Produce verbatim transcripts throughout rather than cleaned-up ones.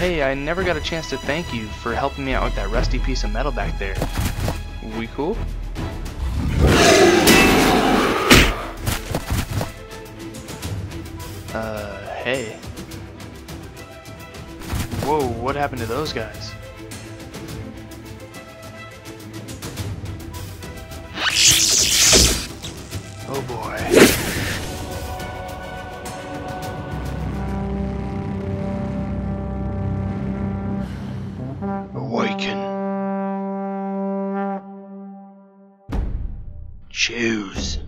hey, I never got a chance to thank you for helping me out with that rusty piece of metal back there. We cool? Uh, hey. Whoa, what happened to those guys? Oh boy. Choose.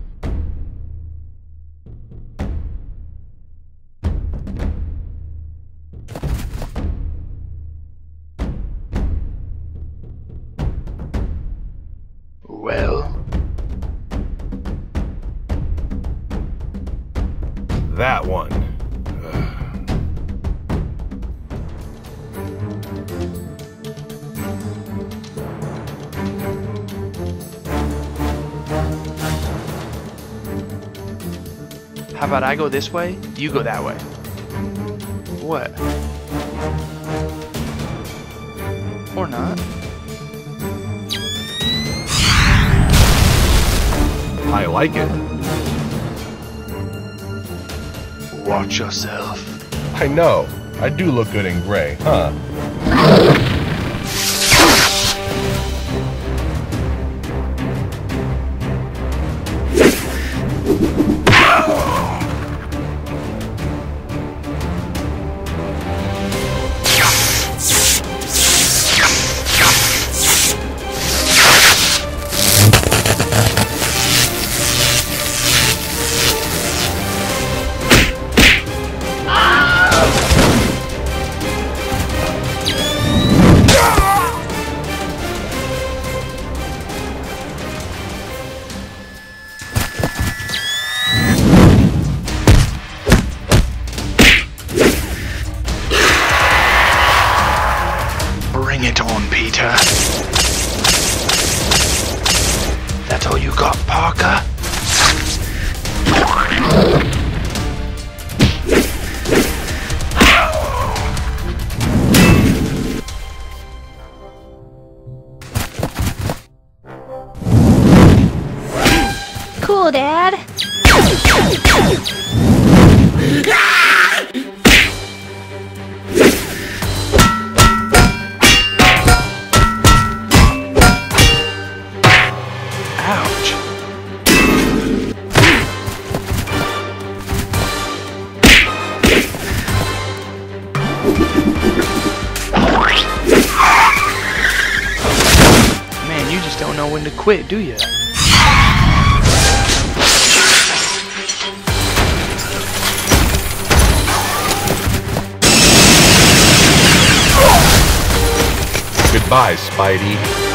Well, that one. How about I go this way, you go that way? What? Or not. I like it. Watch yourself. I know. I do look good in gray, huh? Bring it on, Peter. That's all you got, Parker? Cool, Dad. Man, you just don't know when to quit, do you? Goodbye, Spidey.